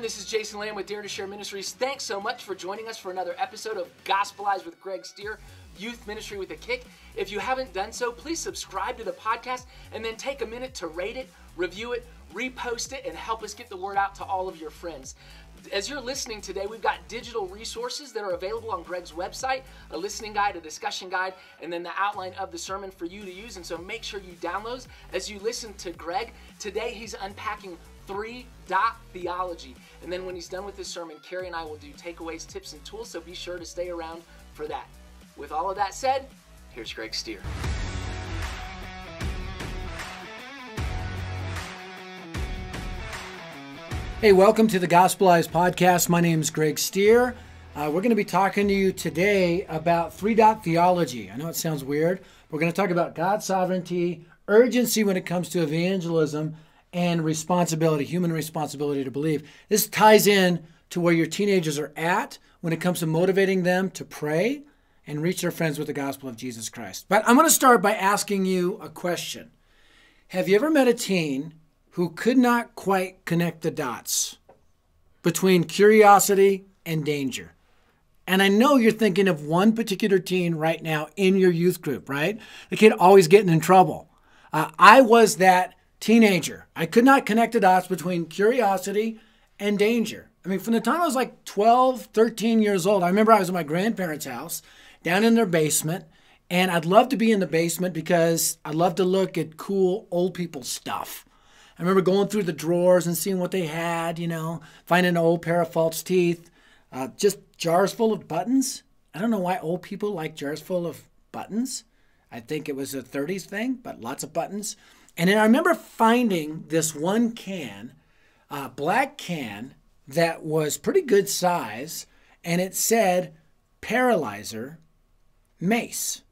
everyone. This is Jason Lamb with Dare to Share Ministries. Thanks so much for joining us for another episode of Gospelize with Greg Stier, Youth Ministry with a Kick. If you haven't done so, please subscribe to the podcast and then take a minute to rate it, review it, repost it, and help us get the word out to all of your friends. As you're listening today, we've got digital resources that are available on Greg's website, a listening guide, a discussion guide, and then the outline of the sermon for you to use. And so make sure you download as you listen to Greg. Today, he's unpacking 3 Dot Theology. And then when he's done with this sermon, Carrie and I will do takeaways, tips, and tools, so be sure to stay around for that. With all of that said, here's Greg Stier. Hey, welcome to the Gospelize podcast. My name is Greg Stier. We're going to be talking to you today about 3 Dot Theology. I know it sounds weird. We're going to talk about God's sovereignty, urgency when it comes to evangelism, and responsibility, human responsibility to believe. This ties in to where your teenagers are at when it comes to motivating them to pray and reach their friends with the gospel of Jesus Christ. But I'm going to start by asking you a question. Have you ever met a teen who could not quite connect the dots between curiosity and danger? And I know you're thinking of one particular teen right now in your youth group, right? The kid always getting in trouble. I was that teenager. I could not connect the dots between curiosity and danger. I mean, from the time I was like 12, 13 years old, I remember I was at my grandparents' house down in their basement, and I'd love to be in the basement because I love to look at cool old people stuff. I remember going through the drawers and seeing what they had, you know, finding an old pair of false teeth, just jars full of buttons. I don't know why old people like jars full of buttons. I think it was a 30s thing, but lots of buttons. And then I remember finding this one can, black can, that was pretty good size, and it said "Paralyzer Mace,"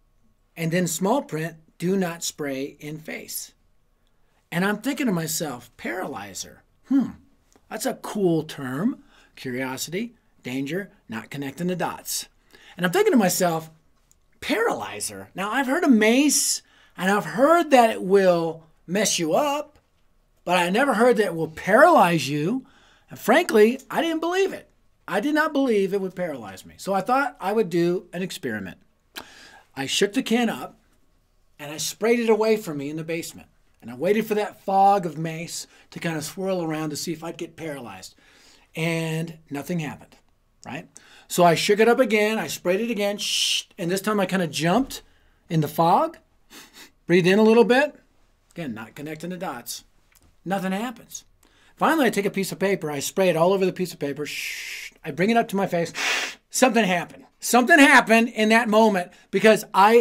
and then small print, "Do not spray in face." And I'm thinking to myself, paralyzer, that's a cool term. Curiosity, danger, not connecting the dots. And I'm thinking to myself, paralyzer. Now, I've heard of mace, and I've heard that it will mess you up, but I never heard that it will paralyze you. And frankly, I didn't believe it. I did not believe it would paralyze me. So I thought I would do an experiment. I shook the can up, and I sprayed it away from me in the basement. And I waited for that fog of mace to kind of swirl around to see if I'd get paralyzed. And nothing happened, right? So I shook it up again. I sprayed it again. And this time I kind of jumped in the fog, breathed in a little bit. Again, not connecting the dots. Nothing happens. Finally, I take a piece of paper. I spray it all over the piece of paper. I bring it up to my face. Something happened. Something happened in that moment because I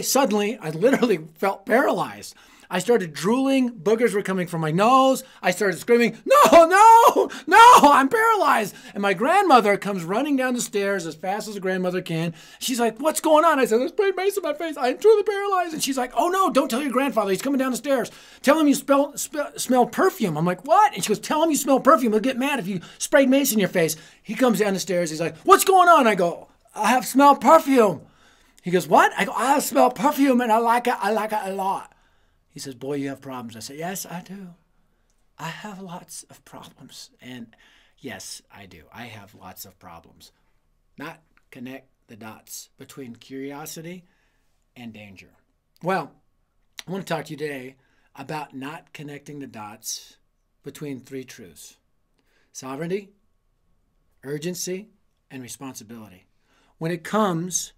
literally felt paralyzed. I started drooling. Boogers were coming from my nose. I started screaming, "No, no, no, I'm paralyzed." And my grandmother comes running down the stairs as fast as a grandmother can. She's like, "What's going on?" I said, "There's spray mace in my face. I'm truly paralyzed." And she's like, "Oh, no, don't tell your grandfather. He's coming down the stairs. Tell him you smell perfume." I'm like, "What?" And she goes, "Tell him you smell perfume. He'll get mad if you sprayed mace in your face." He comes down the stairs. He's like, "What's going on?" I go, "I have smelled perfume." He goes, "What?" I go, "I have smelled perfume, and I like it a lot." He says, "Boy, you have problems." I said, "Yes, I do. I have lots of problems." And yes, I do. I have lots of problems. Not connect the dots between curiosity and danger. Well, I want to talk to you today about not connecting the dots between three truths: sovereignty, urgency, and responsibility. When it comes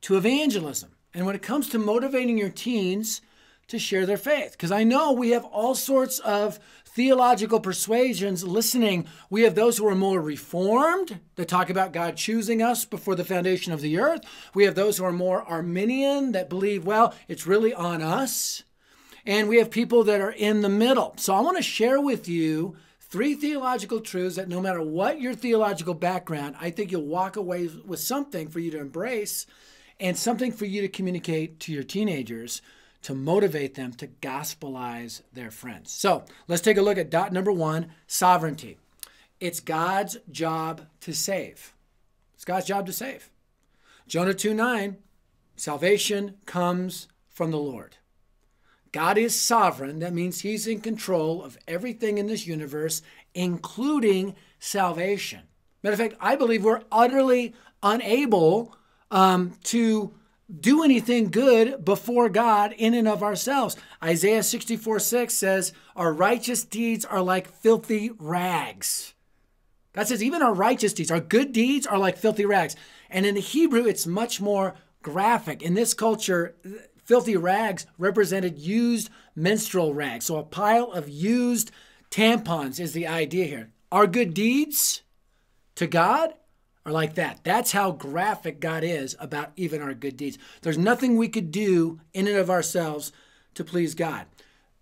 to evangelism and when it comes to motivating your teens to share their faith. Because I know we have all sorts of theological persuasions listening. We have those who are more Reformed, that talk about God choosing us before the foundation of the earth. We have those who are more Arminian, that believe, well, it's really on us. And we have people that are in the middle. So I want to share with you three theological truths that no matter what your theological background, I think you'll walk away with something for you to embrace and something for you to communicate to your teenagers to motivate them to gospelize their friends. So let's take a look at dot number one, sovereignty. It's God's job to save. It's God's job to save. Jonah 2:9, salvation comes from the Lord. God is sovereign. That means he's in control of everything in this universe, including salvation. Matter of fact, I believe we're utterly unable to do anything good before God in and of ourselves. Isaiah 64:6 says, our righteous deeds are like filthy rags. God says even our righteous deeds, our good deeds are like filthy rags. And in the Hebrew, it's much more graphic. In this culture, filthy rags represented used menstrual rags. So a pile of used tampons is the idea here. Our good deeds to God are like that. That's how graphic God is about even our good deeds. There's nothing we could do in and of ourselves to please God.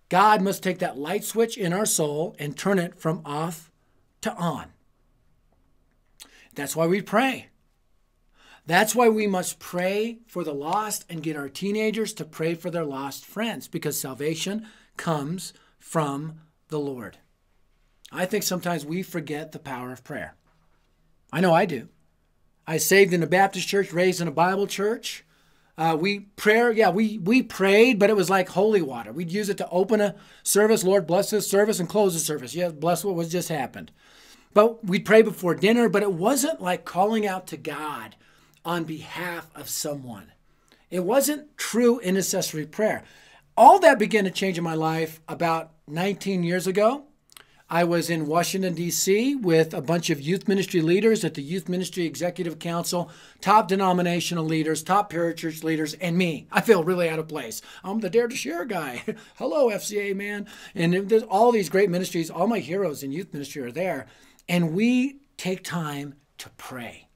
God must take that light switch in our soul and turn it from off to on. That's why we pray. That's why we must pray for the lost and get our teenagers to pray for their lost friends, because salvation comes from the Lord. I think sometimes we forget the power of prayer. I know I do. I was saved in a Baptist church, raised in a Bible church. We prayed, but it was like holy water. We'd use it to open a service, Lord bless this service, and close the service. Yes, bless what was just happened. But we'd pray before dinner, but it wasn't like calling out to God on behalf of someone. It wasn't true intercessory prayer. All that began to change in my life about 19 years ago. I was in Washington, D.C. with a bunch of youth ministry leaders at the Youth Ministry Executive Council, top denominational leaders, top parachurch leaders, and me. I feel really out of place. I'm the Dare to Share guy. Hello, FCA, man. And there's all these great ministries. All my heroes in youth ministry are there. And we take time to pray.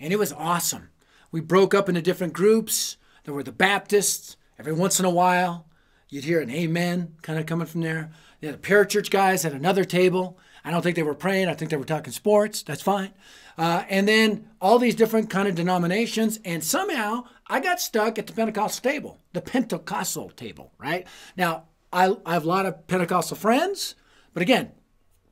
And it was awesome. We broke up into different groups. There were the Baptists. Every once in a while, you'd hear an amen kind of coming from there. The parachurch guys at another table. I don't think they were praying. I think they were talking sports. That's fine. And then all these different kind of denominations. And somehow I got stuck at the Pentecostal table, right? Now, I have a lot of Pentecostal friends, but again,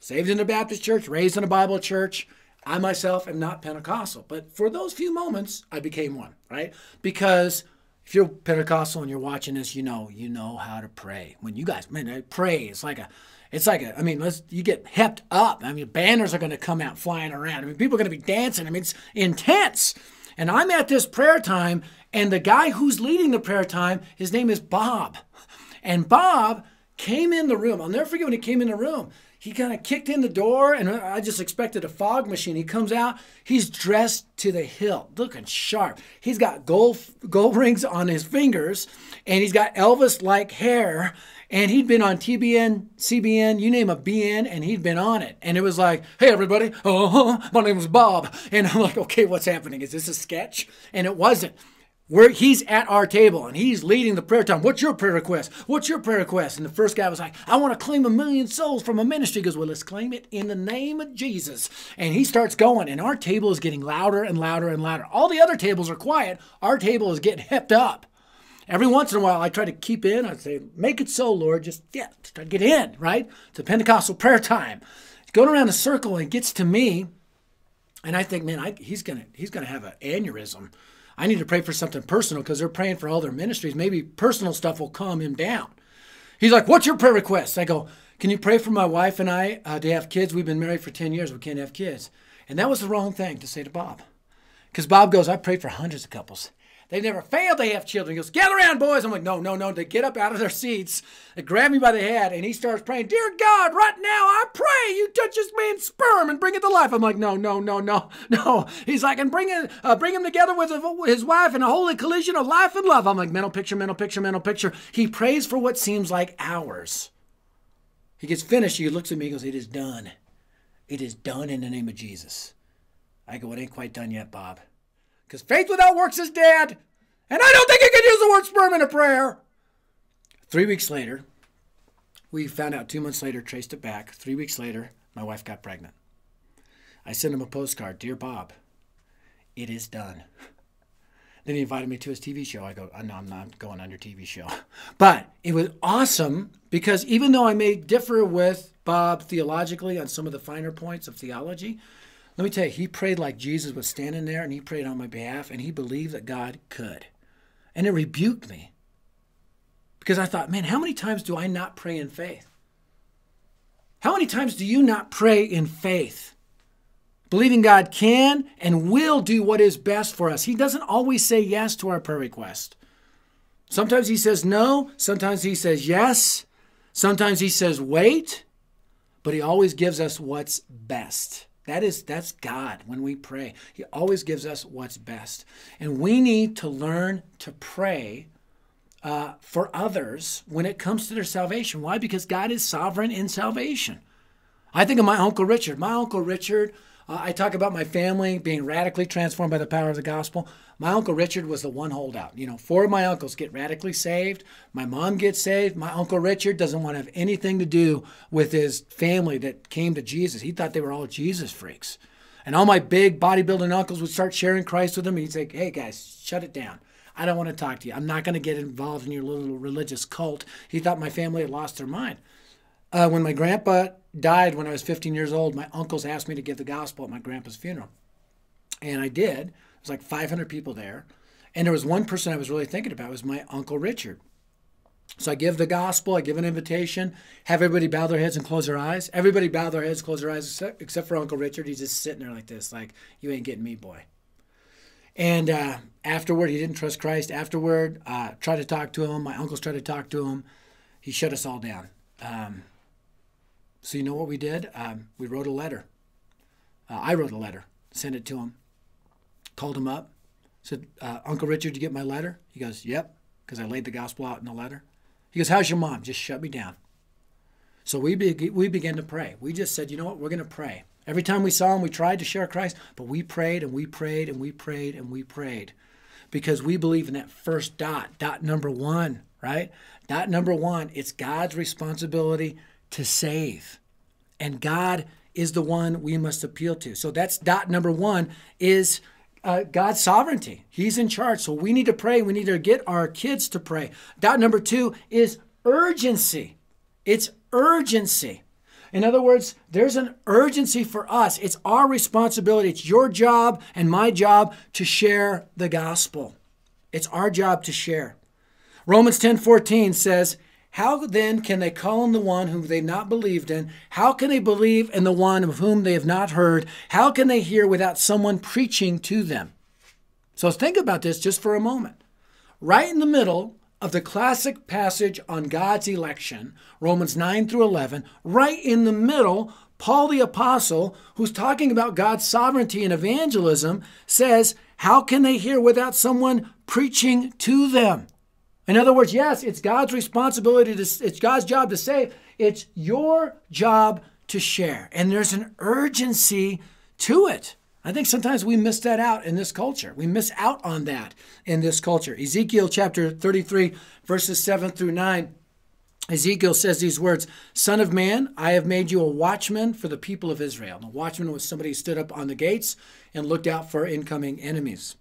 saved in a Baptist church, raised in a Bible church. I myself am not Pentecostal, but for those few moments, I became one, right? Because if you're Pentecostal and you're watching this, you know how to pray. When you guys, man, I pray, it's like a, I mean, you get hepped up. I mean, banners are going to come out flying around. I mean, people are going to be dancing. I mean, it's intense. And I'm at this prayer time, and the guy who's leading the prayer time, his name is Bob. And Bob came in the room. I'll never forget when he came in the room. He kind of kicked in the door, and I just expected a fog machine. He comes out. He's dressed to the hilt, looking sharp. He's got gold rings on his fingers, and he's got Elvis-like hair. And he'd been on TBN, CBN, you name a BN, and he'd been on it. And it was like, hey, everybody, my name is Bob. And I'm like, okay, what's happening? Is this a sketch? And it wasn't. He's at our table, and he's leading the prayer time. What's your prayer request? What's your prayer request? And the first guy was like, I want to claim 1,000,000 souls from a ministry. He goes, well, let's claim it in the name of Jesus. And he starts going, and our table is getting louder and louder and louder. All the other tables are quiet. Our table is getting hepped up. Every once in a while, I try to keep in. I'd say, make it so, Lord. Just try to get in, right? It's a Pentecostal prayer time. It's going around a circle, and it gets to me, and I think, man, he's going to have an aneurysm. I need to pray for something personal because they're praying for all their ministries. Maybe personal stuff will calm him down. He's like, what's your prayer request? I go, can you pray for my wife and I to have kids? We've been married for 10 years. We can't have kids. And that was the wrong thing to say to Bob, because Bob goes, I prayed for hundreds of couples. They've never failed to have children. He goes, get around, boys. I'm like, no, no, no. They get up out of their seats. They grab me by the head, and he starts praying, dear God, right now I pray you touch this man's sperm and bring it to life. I'm like, no, no, no, no, no. He's like, and bring him together with his wife in a holy collision of life and love. I'm like, mental picture, mental picture, mental picture. He prays for what seems like hours. He gets finished. He looks at me and goes, it is done. It is done in the name of Jesus. I go, it ain't quite done yet, Bob. Because faith without works is dead. And I don't think you can use the word sperm in a prayer. 3 weeks later, we found out 2 months later, traced it back. 3 weeks later, my wife got pregnant. I sent him a postcard. Dear Bob, it is done. Then he invited me to his TV show. I go, no, I'm not going on your TV show. But it was awesome because even though I may differ with Bob theologically on some of the finer points of theology, let me tell you, he prayed like Jesus was standing there, and he prayed on my behalf, and he believed that God could. And it rebuked me Because I thought, man, how many times do I not pray in faith? How many times do you not pray in faith? Believing God can and will do what is best for us. He doesn't always say yes to our prayer request. Sometimes he says no. Sometimes he says yes. Sometimes he says wait. But he always gives us what's best. That's God when we pray. He always gives us what's best. And we need to learn to pray for others when it comes to their salvation. Why? Because God is sovereign in salvation. I think of my Uncle Richard. My Uncle Richard, I talk about my family being radically transformed by the power of the gospel. My Uncle Richard was the one holdout. You know, four of my uncles get radically saved. My mom gets saved. My Uncle Richard doesn't want to have anything to do with his family that came to Jesus. He thought they were all Jesus freaks. And all my big bodybuilding uncles would start sharing Christ with him. He'd say, hey, guys, shut it down. I don't want to talk to you. I'm not going to get involved in your little religious cult. He thought my family had lost their mind. When my grandpa died when I was 15 years old, my uncles asked me to give the gospel at my grandpa's funeral. And I did. There was like 500 people there. And there was one person I was really thinking about. It was my Uncle Richard. So I give the gospel. I give an invitation. Have everybody bow their heads and close their eyes. Everybody bow their heads, close their eyes, except for Uncle Richard. He's just sitting there like this, like, you ain't getting me, boy. And afterward, he didn't trust Christ. Afterward, tried to talk to him. My uncles tried to talk to him. He shut us all down. So you know what we did? We wrote a letter. I wrote a letter, sent it to him, called him up, said, Uncle Richard, did you get my letter? He goes, yep, because I laid the gospel out in the letter. He goes, how's your mom? Just shut me down. So we began to pray. We just said, you know what? We're going to pray. Every time we saw him, we tried to share Christ, but we prayed and we prayed and we prayed and we prayed because we believe in that first dot, dot number one, right? Dot number one, it's God's responsibility to save. And God is the one we must appeal to. So that's dot number one is God's sovereignty. He's in charge. So we need to pray. We need to get our kids to pray. Dot number two is urgency. It's urgency. In other words, there's an urgency for us. It's our responsibility. It's your job and my job to share the gospel. It's our job to share. Romans 10:14 says, how then can they call on the one whom they've not believed in? How can they believe in the one of whom they have not heard? How can they hear without someone preaching to them? So think about this just for a moment. Right in the middle of the classic passage on God's election, Romans 9 through 11, right in the middle, Paul the Apostle, who's talking about God's sovereignty and evangelism, says, how can they hear without someone preaching to them? In other words, yes, it's God's responsibility, it's God's job to save. It's your job to share. And there's an urgency to it. I think sometimes we miss that out in this culture. We miss out on that in this culture. Ezekiel chapter 33, verses 7 through 9. Ezekiel says these words, Son of man, I have made you a watchman for the people of Israel. And a watchman was somebody who stood up on the gates and looked out for incoming enemies.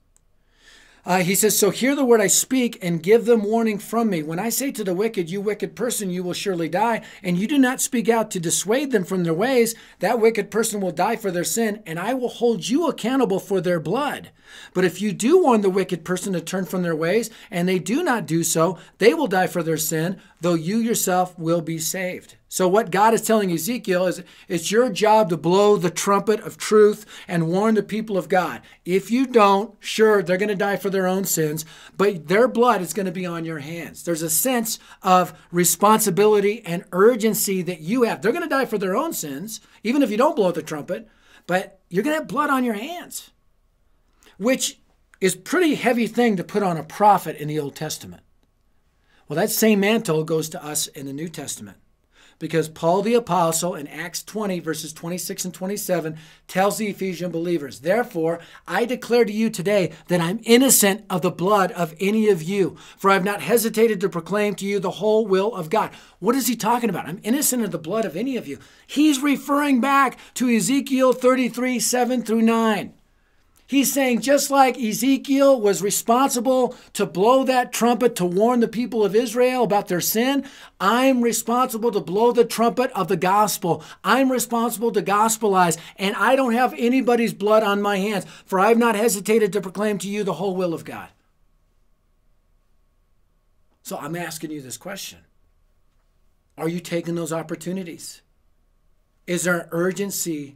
He says, so hear the word I speak and give them warning from me. When I say to the wicked, you wicked person, you will surely die, and you do not speak out to dissuade them from their ways, that wicked person will die for their sin, and I will hold you accountable for their blood. But if you do warn the wicked person to turn from their ways, and they do not do so, they will die for their sin, though you yourself will be saved. So what God is telling Ezekiel is it's your job to blow the trumpet of truth and warn the people of God. If you don't, sure, they're going to die for their own sins, but their blood is going to be on your hands. There's a sense of responsibility and urgency that you have. They're going to die for their own sins, even if you don't blow the trumpet, but you're going to have blood on your hands, which is a pretty heavy thing to put on a prophet in the Old Testament. Well, that same mantle goes to us in the New Testament. Because Paul the Apostle in Acts 20, verses 26 and 27, tells the Ephesian believers, therefore, I declare to you today that I'm innocent of the blood of any of you, for I have not hesitated to proclaim to you the whole will of God. What is he talking about? I'm innocent of the blood of any of you. He's referring back to Ezekiel 33, 7 through 9. He's saying just like Ezekiel was responsible to blow that trumpet to warn the people of Israel about their sin, I'm responsible to blow the trumpet of the gospel. I'm responsible to gospelize, and I don't have anybody's blood on my hands, for I've not hesitated to proclaim to you the whole will of God. So I'm asking you this question. Are you taking those opportunities? Is there an urgency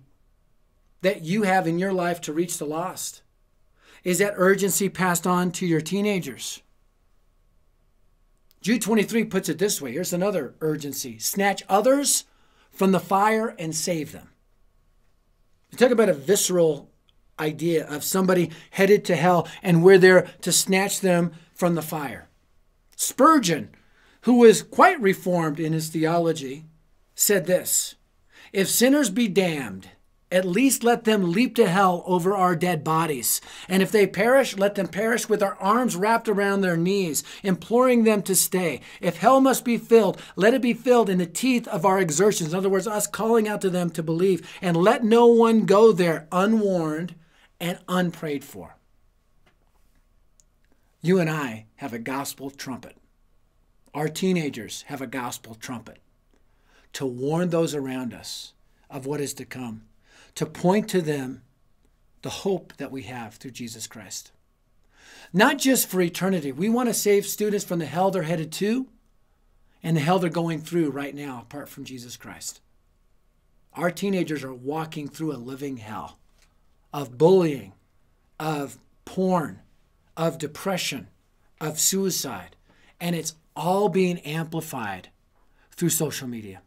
that you have in your life to reach the lost? Is that urgency passed on to your teenagers? Jude 23 puts it this way. Here's another urgency. Snatch others from the fire and save them. You talk about a visceral idea of somebody headed to hell and we're there to snatch them from the fire. Spurgeon, who was quite reformed in his theology, said this, "If sinners be damned, at least let them leap to hell over our dead bodies. And if they perish, let them perish with our arms wrapped around their knees, imploring them to stay. If hell must be filled, let it be filled in the teeth of our exertions." In other words, us calling out to them to believe. "And let no one go there unwarned and unprayed for." You and I have a gospel trumpet. Our teenagers have a gospel trumpet to warn those around us of what is to come, to point to them the hope that we have through Jesus Christ. Not just for eternity. We want to save students from the hell they're headed to and the hell they're going through right now apart from Jesus Christ. Our teenagers are walking through a living hell of bullying, of porn, of depression, of suicide, and it's all being amplified through social media.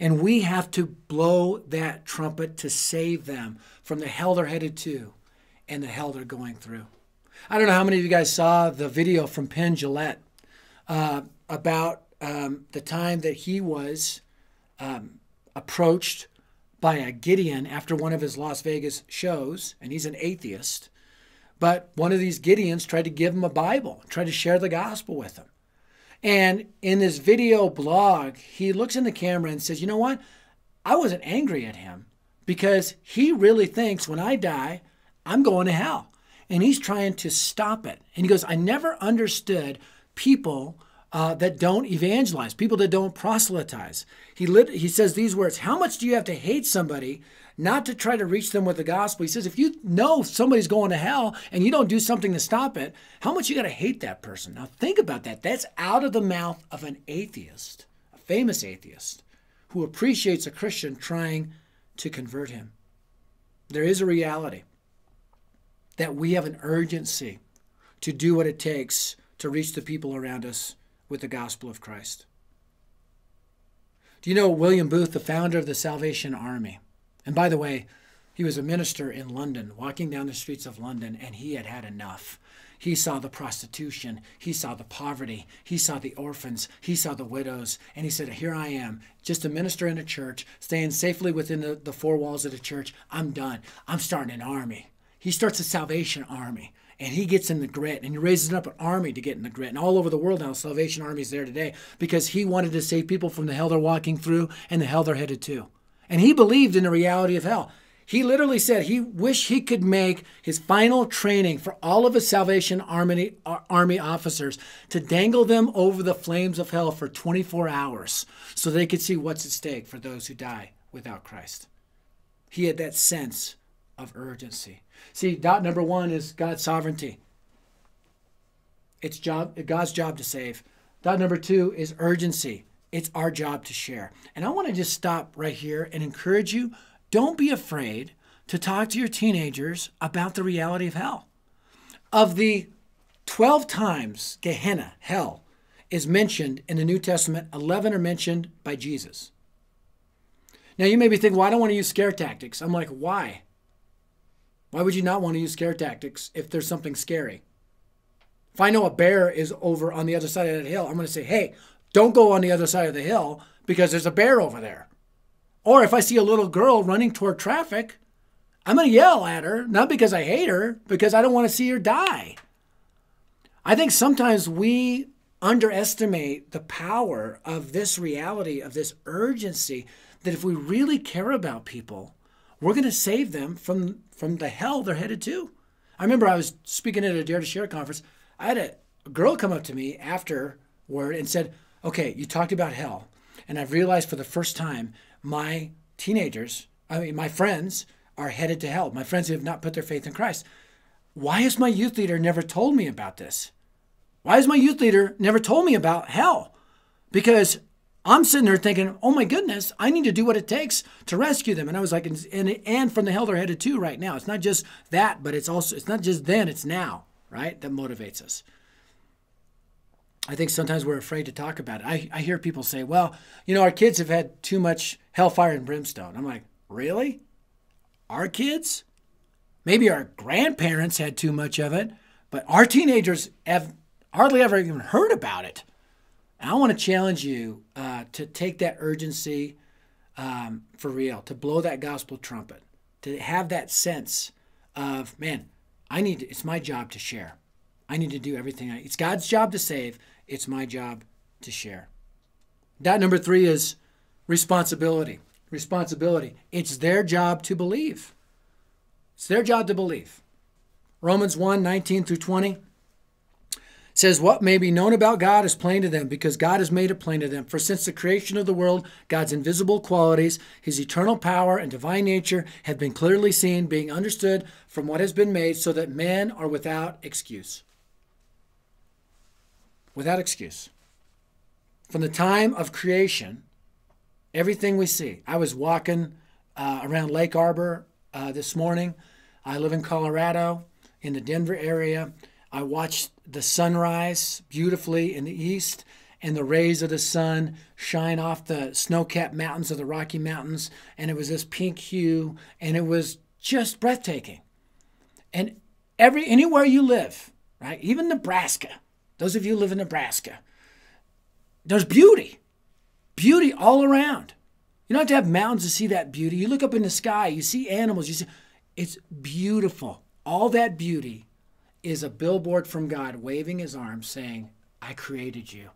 And we have to blow that trumpet to save them from the hell they're headed to and the hell they're going through. I don't know how many of you guys saw the video from Penn Gillette about the time that he was approached by a Gideon after one of his Las Vegas shows, and he's an atheist. But one of these Gideons tried to give him a Bible, tried to share the gospel with him. And in this video blog, he looks in the camera and says, "You know what? I wasn't angry at him because he really thinks when I die, I'm going to hell." And he's trying to stop it. And he goes, "I never understood people that don't evangelize, people that don't proselytize." He says these words, "How much do you have to hate somebody not to try to reach them with the gospel?" He says, "If you know somebody's going to hell and you don't do something to stop it, how much you got to hate that person?" Now think about that. That's out of the mouth of an atheist, a famous atheist, who appreciates a Christian trying to convert him. There is a reality that we have an urgency to do what it takes to reach the people around us with the gospel of Christ. Do you know William Booth, the founder of the Salvation Army? And by the way, he was a minister in London, walking down the streets of London, and he had had enough. He saw the prostitution. He saw the poverty. He saw the orphans. He saw the widows. And he said, "Here I am, just a minister in a church, staying safely within the four walls of the church. I'm done. I'm starting an army." He starts a Salvation Army. And he gets in the grit, and he raises up an army to get in the grit. And all over the world now, Salvation Army is there today because he wanted to save people from the hell they're walking through and the hell they're headed to. And he believed in the reality of hell. He literally said he wished he could make his final training for all of his Salvation Army officers to dangle them over the flames of hell for 24 hours so they could see what's at stake for those who die without Christ. He had that sense of urgency. See, dot number one is God's sovereignty. It's God's job to save. Dot number two is urgency. It's our job to share. And I want to just stop right here and encourage you, don't be afraid to talk to your teenagers about the reality of hell. Of the 12 times Gehenna, hell, is mentioned in the New Testament, 11 are mentioned by Jesus. Now you may be thinking, "Well, I don't want to use scare tactics." I'm like, why? Why would you not want to use scare tactics if there's something scary? If I know a bear is over on the other side of that hill, I'm going to say, "Hey, don't go on the other side of the hill because there's a bear over there." Or if I see a little girl running toward traffic, I'm going to yell at her, not because I hate her, because I don't want to see her die. I think sometimes we underestimate the power of this reality, of this urgency, that if we really care about people, we're going to save them from the hell they're headed to. I remember I was speaking at a Dare to Share conference. I had a girl come up to me afterward and said, "Okay, you talked about hell, and I've realized for the first time my my friends are headed to hell, my friends who have not put their faith in Christ. Why has my youth leader never told me about this?" Why has my youth leader never told me about hell? Because I'm sitting there thinking, oh my goodness, I need to do what it takes to rescue them. And I was like, and from the hell they're headed to right now. It's not just that, but it's also, it's not just then, it's now, right? That motivates us. I think sometimes we're afraid to talk about it. I hear people say, well, you know, our kids have had too much hellfire and brimstone. I'm like, really? Our kids? Maybe our grandparents had too much of it, but our teenagers have hardly ever even heard about it. And I want to challenge you to take that urgency for real, to blow that gospel trumpet, to have that sense of, man, it's my job to share. I need to do everything. It's God's job to save. It's my job to share. Dot number three is responsibility. Responsibility. It's their job to believe. It's their job to believe. Romans 1, 19 through 20 says, what may be known about God is plain to them, because God has made it plain to them. For since the creation of the world, God's invisible qualities, his eternal power and divine nature have been clearly seen, being understood from what has been made, so that men are without excuse. Without excuse. From the time of creation, everything we see. I was walking around Lake Arbor this morning. I live in Colorado, in the Denver area. I watched the sunrise beautifully in the east, and the rays of the sun shine off the snow-capped mountains of the Rocky Mountains, and it was this pink hue, and it was just breathtaking. And anywhere you live, right, even Nebraska, those of you who live in Nebraska, there's beauty. Beauty all around. You don't have to have mountains to see that beauty. You look up in the sky, you see animals, you see, it's beautiful. All that beauty is a billboard from God waving his arms saying, I created you.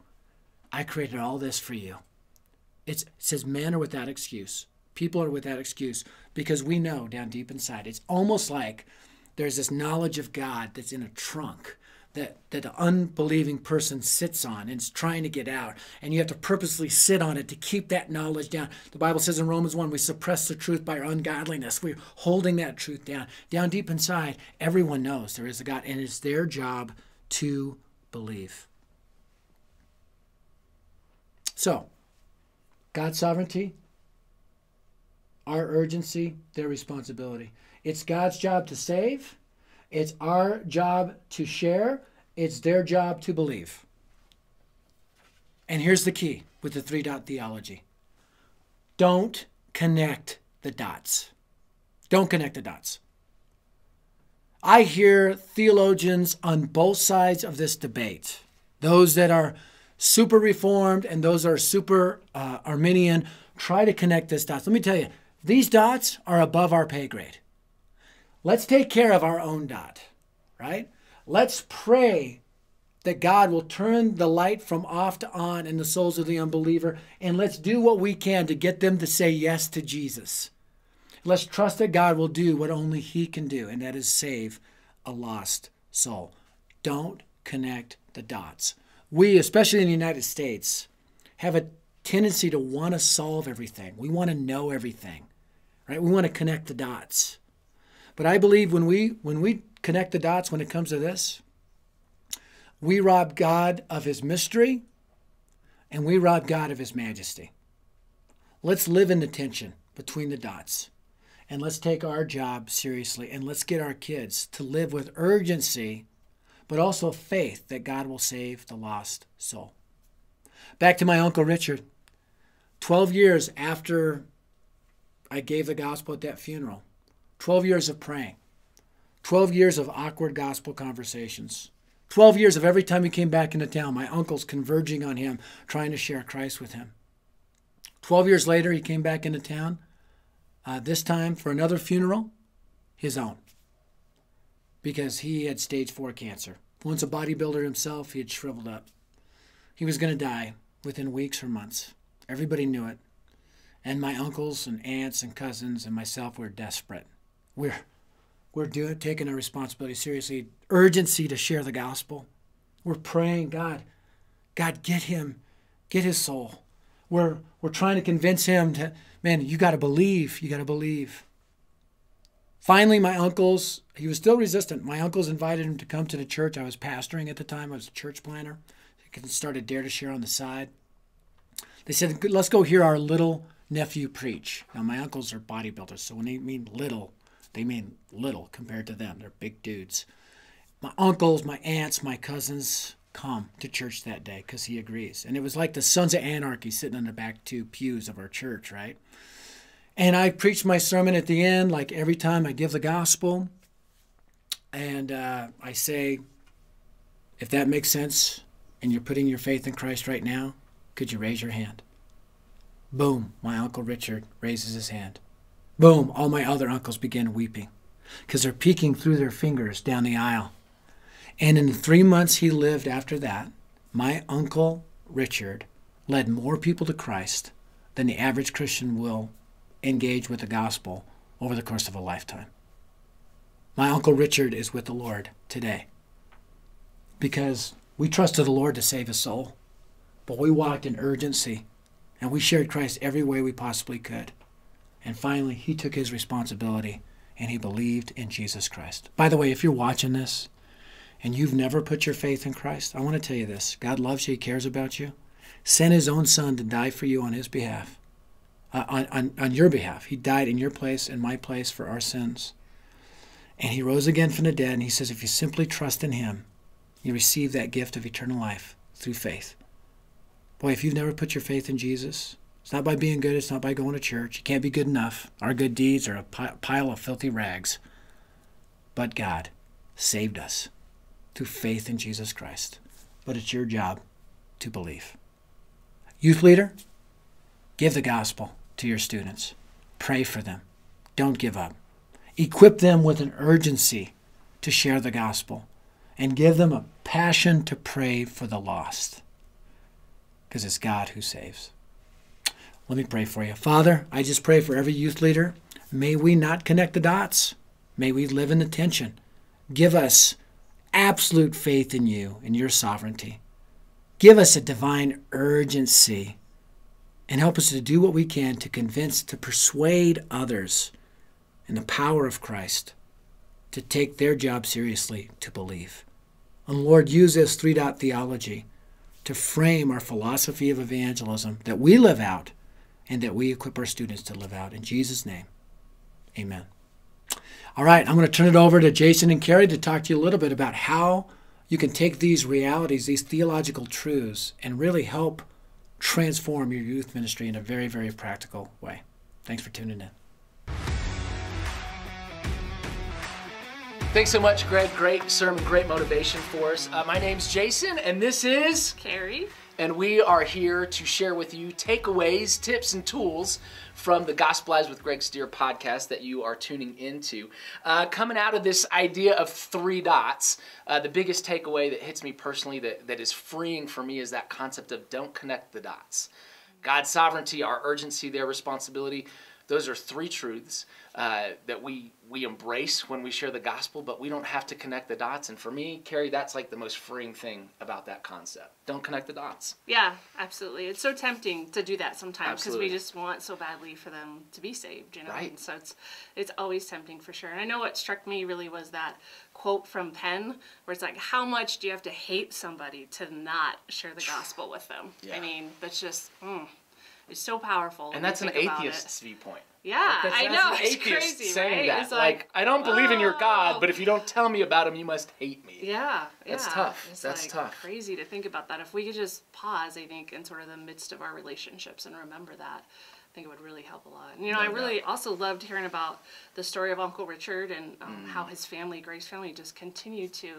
I created all this for you. It says men are without excuse. People are without excuse because we know down deep inside. It's almost like there's this knowledge of God that's in a trunk that the unbelieving person sits on and is trying to get out. And you have to purposely sit on it to keep that knowledge down. The Bible says in Romans 1, we suppress the truth by our ungodliness. We're holding that truth down. Down deep inside, everyone knows there is a God, and it's their job to believe. So, God's sovereignty, our urgency, their responsibility. It's God's job to save. It's our job to share. It's their job to believe. And here's the key with the 3-dot theology. Don't connect the dots. Don't connect the dots. I hear theologians on both sides of this debate, those that are super Reformed and those that are super Arminian, try to connect these dots. Let me tell you, these dots are above our pay grade. Let's take care of our own dot, right? Let's pray that God will turn the light from off to on in the souls of the unbeliever, and let's do what we can to get them to say yes to Jesus. Let's trust that God will do what only he can do, and that is save a lost soul. Don't connect the dots. We, especially in the United States, have a tendency to want to solve everything. We want to know everything, right? We want to connect the dots. But I believe when we connect the dots when it comes to this, we rob God of his mystery and we rob God of his majesty. Let's live in the tension between the dots, and let's take our job seriously, and let's get our kids to live with urgency, but also faith that God will save the lost soul. Back to my Uncle Richard. 12 years after I gave the gospel at that funeral, 12 years of praying, 12 years of awkward gospel conversations, 12 years of every time he came back into town, my uncles converging on him, trying to share Christ with him. 12 years later, he came back into town, this time for another funeral, his own, because he had stage 4 cancer. Once a bodybuilder himself, he had shriveled up. He was going to die within weeks or months. Everybody knew it. And my uncles and aunts and cousins and myself were desperate. We're taking our responsibility seriously, urgency to share the gospel. We're praying, God, get him, get his soul. We're trying to convince him to, man, you got to believe. Finally, my uncles, he was still resistant. My uncles invited him to come to the church. I was pastoring at the time. I was a church planner. I started Dare to Share on the side. They said, let's go hear our little nephew preach. Now, my uncles are bodybuilders, so when they mean little compared to them. They're big dudes. My uncles, my aunts, my cousins come to church that day because he agrees. And it was like the Sons of Anarchy sitting in the back two pews of our church, right? And I preached my sermon at the end, like every time I give the gospel. And I say, if that makes sense and you're putting your faith in Christ right now, could you raise your hand? Boom, my Uncle Richard raises his hand. Boom, all my other uncles begin weeping because they're peeking through their fingers down the aisle. And in the 3 months he lived after that, my Uncle Richard led more people to Christ than the average Christian will engage with the gospel over the course of a lifetime. My Uncle Richard is with the Lord today because we trusted the Lord to save his soul, but we walked in urgency and we shared Christ every way we possibly could. And finally, he took his responsibility and he believed in Jesus Christ. By the way, if you're watching this and you've never put your faith in Christ, I want to tell you this. God loves you. He cares about you. Sent his own son to die for you on his behalf. On your behalf. He died in your place, in my place, for our sins. And he rose again from the dead. And he says, if you simply trust in him, you receive that gift of eternal life through faith. Boy, if you've never put your faith in Jesus, it's not by being good. It's not by going to church. You can't be good enough. Our good deeds are a pile of filthy rags. But God saved us through faith in Jesus Christ. But it's your job to believe. Youth leader, give the gospel to your students. Pray for them. Don't give up. Equip them with an urgency to share the gospel and give them a passion to pray for the lost because it's God who saves. Let me pray for you. Father, I just pray for every youth leader. May we not connect the dots. May we live in the tension. Give us absolute faith in you and your sovereignty. Give us a divine urgency and help us to do what we can to convince, to persuade others in the power of Christ to take their job seriously, to believe. And Lord, use this 3 Dot Theology to frame our philosophy of evangelism that we live out and that we equip our students to live out. In Jesus' name, amen. All right, I'm going to turn it over to Jason and Carrie to talk to you a little bit about how you can take these realities, these theological truths, and really help transform your youth ministry in a very, very practical way. Thanks for tuning in. Thanks so much, Greg. Great sermon, great motivation for us. My name's Jason, and this is Carrie. And we are here to share with you takeaways, tips, and tools from the Gospelize with Greg Stier podcast that you are tuning into. Coming out of this idea of 3 dots, the biggest takeaway that hits me personally that is freeing for me is that concept of don't connect the dots. God's sovereignty, our urgency, their responsibility. Those are 3 truths that we embrace when we share the gospel, but we don't have to connect the dots. And for me, Carrie, that's like the most freeing thing about that concept. Don't connect the dots. Yeah, absolutely. It's so tempting to do that sometimes because we just want so badly for them to be saved, you know? Right. And so it's always tempting for sure. And I know what struck me really was that quote from Penn where it's like, how much do you have to hate somebody to not share the gospel with them? Yeah. I mean, that's just... It's so powerful. And that's an atheist's viewpoint. Yeah, like I know. An it's crazy, saying right? That. It's like, I don't believe in your God, but if you don't tell me about him, you must hate me. Yeah, yeah. That's tough. It's that's like tough. Crazy to think about that. If we could just pause, I think, in sort of the midst of our relationships and remember that, I think it would really help a lot. And, you know, I really also loved hearing about the story of Uncle Richard and how his family, Grace family, just continued to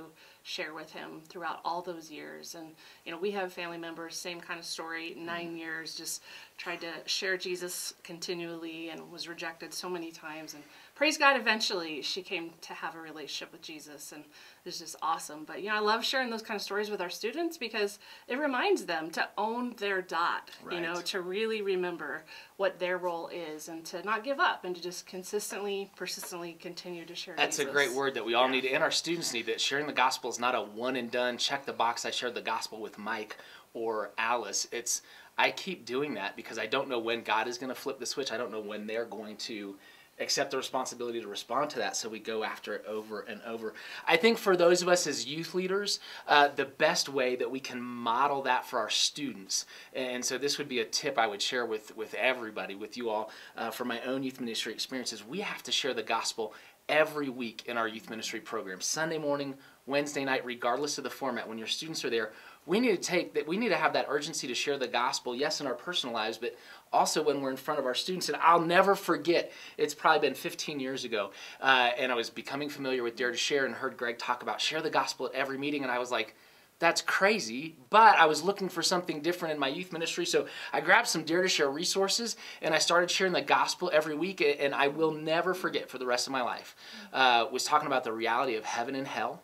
share with him throughout all those years. And, you know, we have family members, same kind of story, 9 years, just tried to share Jesus continually and was rejected so many times. And praise God, eventually she came to have a relationship with Jesus, and it's just awesome. But, you know, I love sharing those kind of stories with our students because it reminds them to own their dot, you know, to really remember what their role is and to not give up and to just consistently, persistently continue to share Jesus. That's a great word that we all need and our students need, that sharing the gospel is not a one and done, check the box, I shared the gospel with Mike or Alice. It's, I keep doing that because I don't know when God is going to flip the switch. I don't know when they're going to accept the responsibility to respond to that, so we go after it over and over. I think for those of us as youth leaders, the best way that we can model that for our students, and so this would be a tip I would share with everybody, with you all, from my own youth ministry experiences, we have to share the gospel every week in our youth ministry program, Sunday morning, Wednesday night, regardless of the format. When your students are there, we need to take that. We need to have that urgency to share the gospel, yes, in our personal lives, but also when we're in front of our students. And I'll never forget, it's probably been 15 years ago, and I was becoming familiar with Dare to Share and heard Greg talk about share the gospel at every meeting, and I was like, that's crazy, but I was looking for something different in my youth ministry, so I grabbed some Dare to Share resources, and I started sharing the gospel every week, and I will never forget for the rest of my life, was talking about the reality of heaven and hell.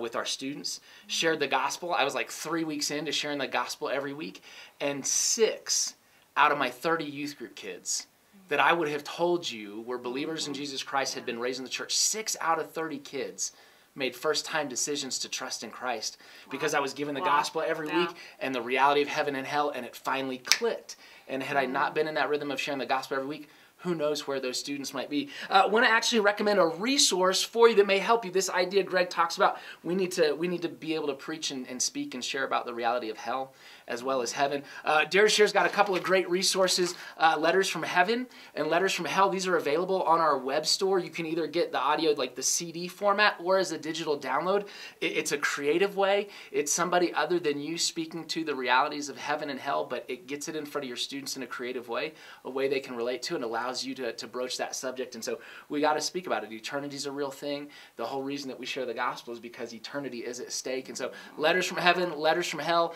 With our students, shared the gospel. I was like 3 weeks into sharing the gospel every week, and 6 out of my 30 youth group kids that I would have told you were believers in Jesus Christ, had been raised in the church, 6 out of 30 kids made first-time decisions to trust in Christ, because I was given the gospel every week and the reality of heaven and hell, and it finally clicked. And had I not been in that rhythm of sharing the gospel every week, who knows where those students might be. I want to actually recommend a resource for you that may help you. This idea Greg talks about, we need to be able to preach and speak and share about the reality of hell as well as heaven. Dare to Share's got a couple of great resources, Letters from Heaven and Letters from Hell. These are available on our web store. You can either get the audio, like the CD format, or as a digital download. It's a creative way. It's somebody other than you speaking to the realities of heaven and hell, but it gets it in front of your students in a creative way, a way they can relate to and allows you to broach that subject. And so we got to speak about it. Eternity's a real thing. The whole reason that we share the gospel is because eternity is at stake. And so Letters from Heaven, Letters from Hell,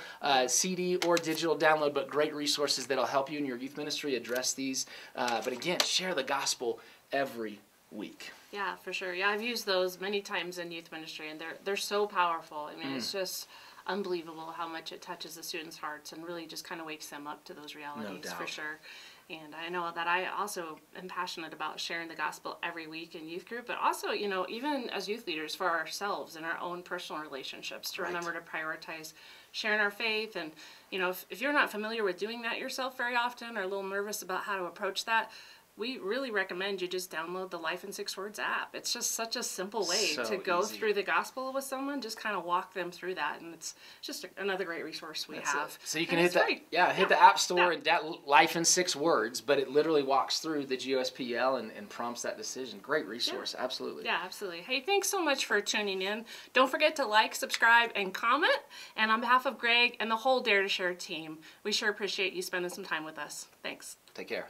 CD or digital download, but great resources that'll help you in your youth ministry address these. But again, share the gospel every week. Yeah, for sure. Yeah, I've used those many times in youth ministry, and they're so powerful. I mean, it's just unbelievable how much it touches the students' hearts and really just kind of wakes them up to those realities, for sure. And I know that I also am passionate about sharing the gospel every week in youth group, but also, you know, even as youth leaders for ourselves in our own personal relationships, to remember to prioritize sharing our faith. And, you know, if you're not familiar with doing that yourself very often, or a little nervous about how to approach that, we really recommend you just download the Life in 6 Words app. It's just such a simple way to go through the gospel with someone, just kind of walk them through that, and it's just another great resource we have. So you can hit that, hit the app store and that Life in 6 Words, but it literally walks through the GOSPL and prompts that decision. Great resource, absolutely. Yeah, absolutely. Hey, thanks so much for tuning in. Don't forget to like, subscribe, and comment. And on behalf of Greg and the whole Dare to Share team, we sure appreciate you spending some time with us. Thanks. Take care.